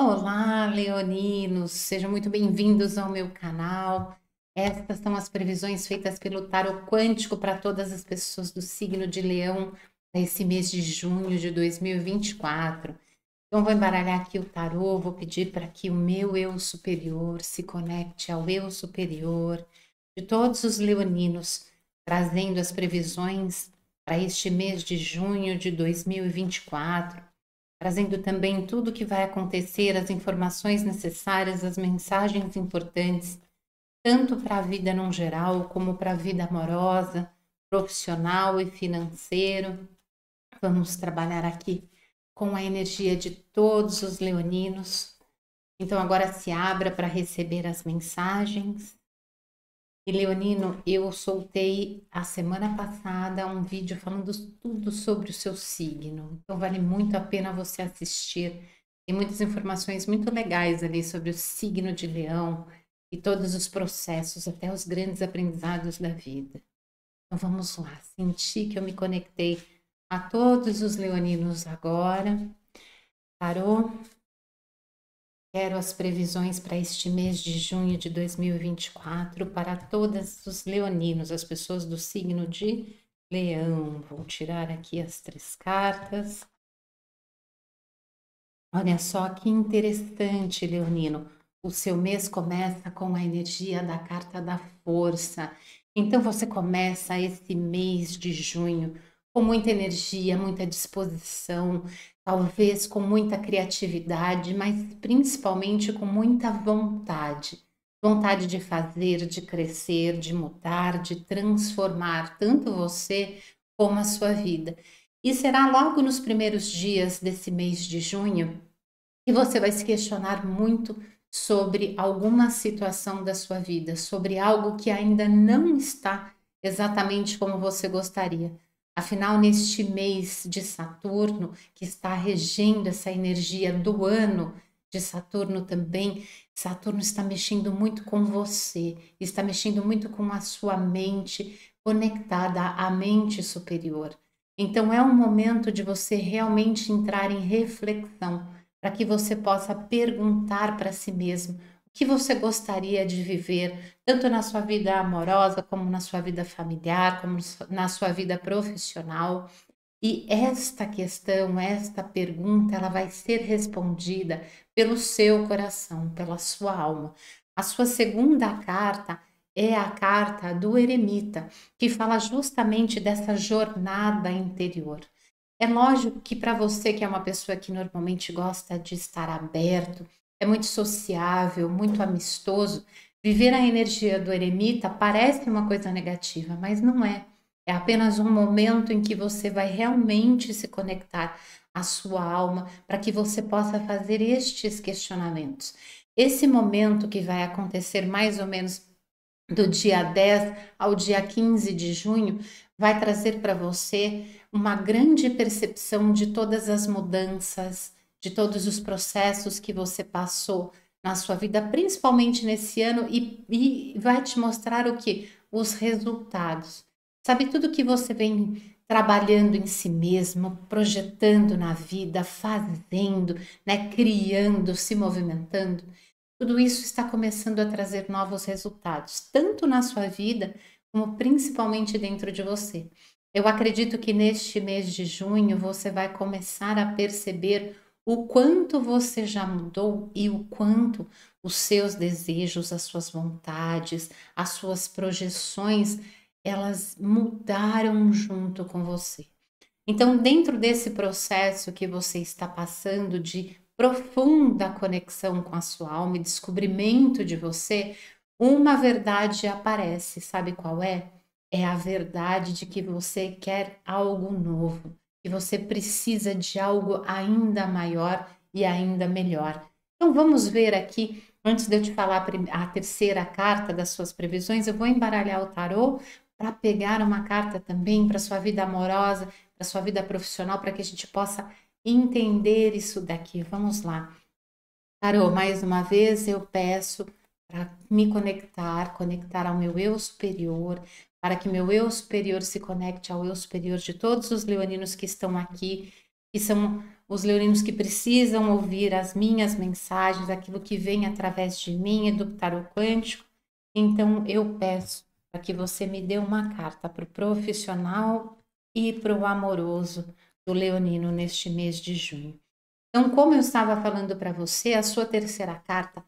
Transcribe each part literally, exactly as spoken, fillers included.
Olá, leoninos! Sejam muito bem-vindos ao meu canal. Estas são as previsões feitas pelo tarô quântico para todas as pessoas do signo de Leão nesse mês de junho de dois mil e vinte e quatro. Então, vou embaralhar aqui o tarô, vou pedir para que o meu eu superior se conecte ao eu superior de todos os leoninos, trazendo as previsões para este mês de junho de dois mil e vinte e quatro. Trazendo também tudo o que vai acontecer, as informações necessárias, as mensagens importantes, tanto para a vida num geral, como para a vida amorosa, profissional e financeiro. Vamos trabalhar aqui com a energia de todos os leoninos. Então agora se abra para receber as mensagens. E leonino, eu soltei a semana passada um vídeo falando tudo sobre o seu signo. Então vale muito a pena você assistir. Tem muitas informações muito legais ali sobre o signo de Leão e todos os processos, até os grandes aprendizados da vida. Então vamos lá, senti que eu me conectei a todos os leoninos agora. Tarô, quero as previsões para este mês de junho de dois mil e vinte e quatro para todos os leoninos, as pessoas do signo de Leão. Vou tirar aqui as três cartas. Olha só que interessante, leonino. O seu mês começa com a energia da carta da força. Então você começa esse mês de junho com muita energia, muita disposição, talvez com muita criatividade, mas principalmente com muita vontade. Vontade de fazer, de crescer, de mudar, de transformar tanto você como a sua vida. E será logo nos primeiros dias desse mês de junho que você vai se questionar muito sobre alguma situação da sua vida, sobre algo que ainda não está exatamente como você gostaria. Afinal, neste mês de Saturno, que está regendo essa energia do ano de Saturno também, Saturno está mexendo muito com você, está mexendo muito com a sua mente, conectada à mente superior. Então é um momento de você realmente entrar em reflexão, para que você possa perguntar para si mesmo o que você gostaria de viver, tanto na sua vida amorosa, como na sua vida familiar, como na sua vida profissional. E esta questão, esta pergunta, ela vai ser respondida pelo seu coração, pela sua alma. A sua segunda carta é a carta do eremita, que fala justamente dessa jornada interior. É lógico que para você que é uma pessoa que normalmente gosta de estar aberto, é muito sociável, muito amistoso, viver a energia do eremita parece uma coisa negativa, mas não é. É apenas um momento em que você vai realmente se conectar à sua alma para que você possa fazer estes questionamentos. Esse momento que vai acontecer mais ou menos do dia dez ao dia quinze de junho, vai trazer para você uma grande percepção de todas as mudanças, de todos os processos que você passou na sua vida, principalmente nesse ano, e, e vai te mostrar o que? Os resultados. Sabe, tudo que você vem trabalhando em si mesmo, projetando na vida, fazendo, né, criando, se movimentando, tudo isso está começando a trazer novos resultados, tanto na sua vida, como principalmente dentro de você. Eu acredito que neste mês de junho você vai começar a perceber o quanto você já mudou e o quanto os seus desejos, as suas vontades, as suas projeções, elas mudaram junto com você. Então, dentro desse processo que você está passando de profunda conexão com a sua alma e descobrimento de você, uma verdade aparece, sabe qual é? É a verdade de que você quer algo novo, que você precisa de algo ainda maior e ainda melhor. Então vamos ver aqui, antes de eu te falar a terceira carta das suas previsões, eu vou embaralhar o tarô para pegar uma carta também para sua vida amorosa, para sua vida profissional, para que a gente possa entender isso daqui. Vamos lá. Tarô, mais uma vez eu peço para me conectar, conectar ao meu eu superior, para que meu eu superior se conecte ao eu superior de todos os leoninos que estão aqui que são os leoninos que precisam ouvir as minhas mensagens, aquilo que vem através de mim e do tarô quântico. Então eu peço para que você me dê uma carta para o profissional e para o amoroso do leonino neste mês de junho. Então, como eu estava falando para você, a sua terceira carta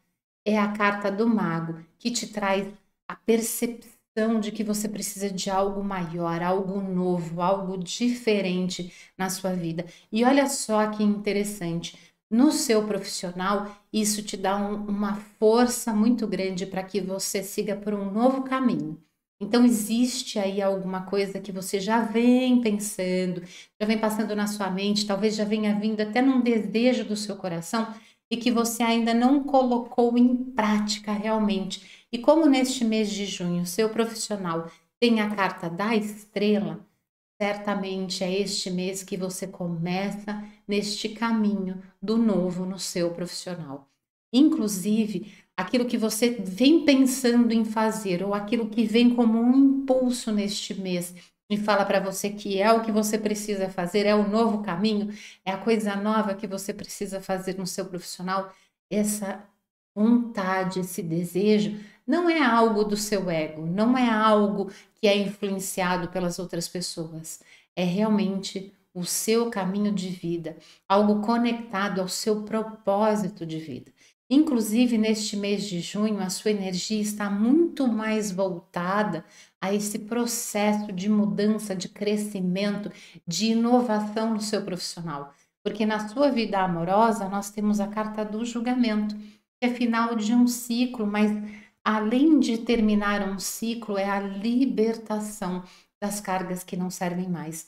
é a carta do mago, que te traz a percepção de que você precisa de algo maior, algo novo, algo diferente na sua vida. E olha só que interessante, no seu profissional, isso te dá um, uma força muito grande para que você siga por um novo caminho. Então, existe aí alguma coisa que você já vem pensando, já vem passando na sua mente, talvez já venha vindo até num desejo do seu coração e que você ainda não colocou em prática realmente. E como neste mês de junho, seu profissional tem a carta da estrela, certamente é este mês que você começa neste caminho do novo no seu profissional. Inclusive, aquilo que você vem pensando em fazer ou aquilo que vem como um impulso neste mês e fala para você que é o que você precisa fazer, é o novo caminho, é a coisa nova que você precisa fazer no seu profissional, essa vontade, esse desejo não é algo do seu ego, não é algo que é influenciado pelas outras pessoas, é realmente o seu caminho de vida, algo conectado ao seu propósito de vida. Inclusive, neste mês de junho, a sua energia está muito mais voltada a esse processo de mudança, de crescimento, de inovação no seu profissional. Porque na sua vida amorosa, nós temos a carta do julgamento, que é final de um ciclo, mas além de terminar um ciclo, é a libertação das cargas que não servem mais.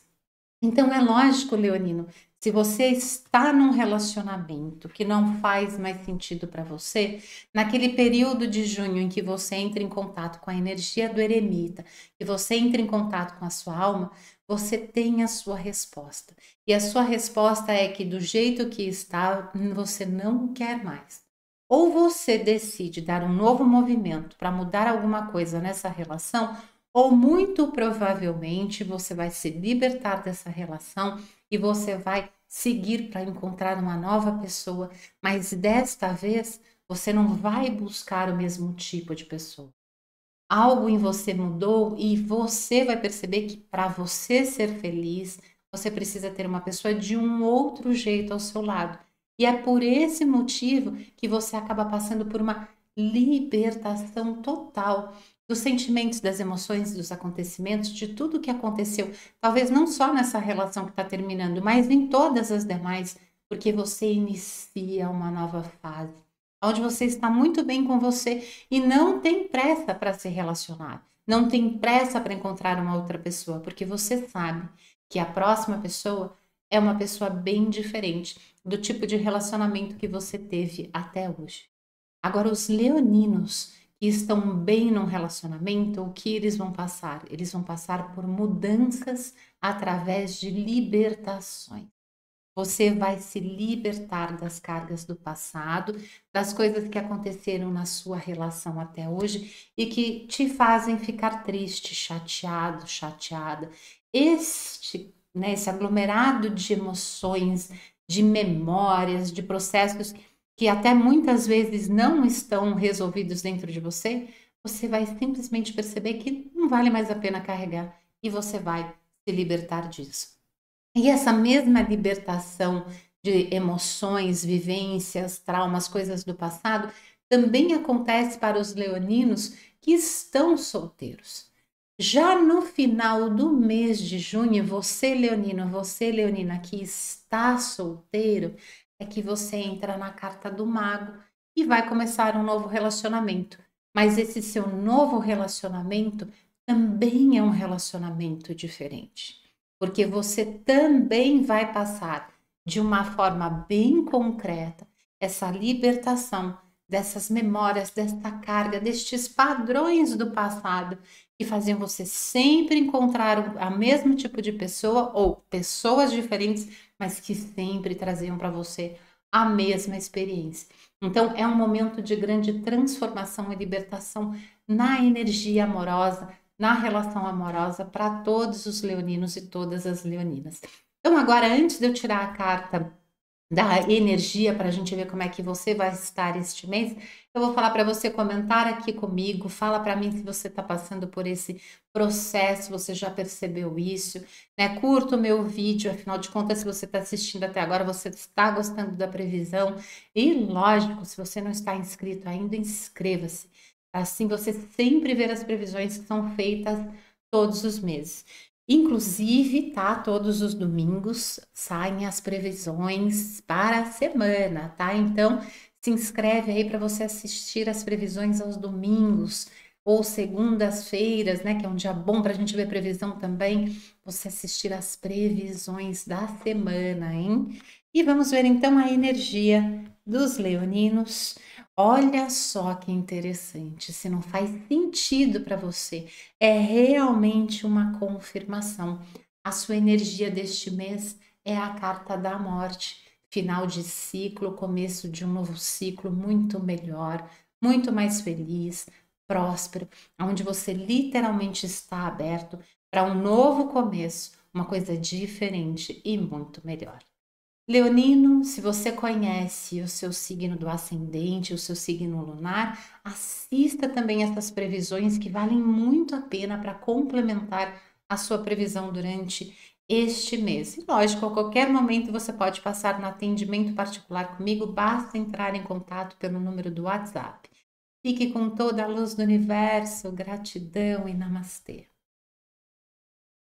Então, é lógico, leonino, se você está num relacionamento que não faz mais sentido para você, naquele período de junho em que você entra em contato com a energia do eremita, que você entra em contato com a sua alma, você tem a sua resposta. E a sua resposta é que do jeito que está, você não quer mais. Ou você decide dar um novo movimento para mudar alguma coisa nessa relação, ou muito provavelmente você vai se libertar dessa relação e você vai seguir para encontrar uma nova pessoa, mas desta vez você não vai buscar o mesmo tipo de pessoa. Algo em você mudou e você vai perceber que para você ser feliz, você precisa ter uma pessoa de um outro jeito ao seu lado. E é por esse motivo que você acaba passando por uma libertação total dos sentimentos, das emoções, dos acontecimentos, de tudo que aconteceu, talvez não só nessa relação que está terminando, mas em todas as demais, porque você inicia uma nova fase, onde você está muito bem com você e não tem pressa para se relacionar, não tem pressa para encontrar uma outra pessoa, porque você sabe que a próxima pessoa é uma pessoa bem diferente do tipo de relacionamento que você teve até hoje. Agora, os leoninos que estão bem num relacionamento, o que eles vão passar? Eles vão passar por mudanças através de libertações. Você vai se libertar das cargas do passado, das coisas que aconteceram na sua relação até hoje e que te fazem ficar triste, chateado, chateada. Este, né, esse aglomerado de emoções, de memórias, de processos que até muitas vezes não estão resolvidos dentro de você, você vai simplesmente perceber que não vale mais a pena carregar e você vai se libertar disso. E essa mesma libertação de emoções, vivências, traumas, coisas do passado, também acontece para os leoninos que estão solteiros. Já no final do mês de junho, você, leonino, você, leonina, que está solteiro, é que você entra na carta do mago e vai começar um novo relacionamento. Mas esse seu novo relacionamento também é um relacionamento diferente. Porque você também vai passar de uma forma bem concreta essa libertação dessas memórias, desta carga, destes padrões do passado que faziam você sempre encontrar o mesmo tipo de pessoa ou pessoas diferentes, mas que sempre traziam para você a mesma experiência. Então, é um momento de grande transformação e libertação na energia amorosa, na relação amorosa para todos os leoninos e todas as leoninas. Então agora, antes de eu tirar a carta da energia para a gente ver como é que você vai estar este mês, eu vou falar para você comentar aqui comigo, fala para mim se você está passando por esse processo, você já percebeu isso, né? Curta o meu vídeo, afinal de contas, se você está assistindo até agora, você está gostando da previsão, e lógico, se você não está inscrito ainda, inscreva-se, assim você sempre vê as previsões que são feitas todos os meses. Inclusive, tá? Todos os domingos saem as previsões para a semana, tá? Então, se inscreve aí para você assistir as previsões aos domingos ou segundas-feiras, né? Que é um dia bom para a gente ver previsão também. Você assistir as previsões da semana, hein? E vamos ver então a energia dos leoninos. Olha só que interessante, se não faz sentido para você, é realmente uma confirmação. A sua energia deste mês é a carta da morte, final de ciclo, começo de um novo ciclo muito melhor, muito mais feliz, próspero, onde você literalmente está aberto para um novo começo, uma coisa diferente e muito melhor. Leonino, se você conhece o seu signo do ascendente, o seu signo lunar, assista também essas previsões que valem muito a pena para complementar a sua previsão durante este mês. E lógico, a qualquer momento você pode passar no atendimento particular comigo, basta entrar em contato pelo número do WhatsApp. Fique com toda a luz do universo, gratidão e namastê.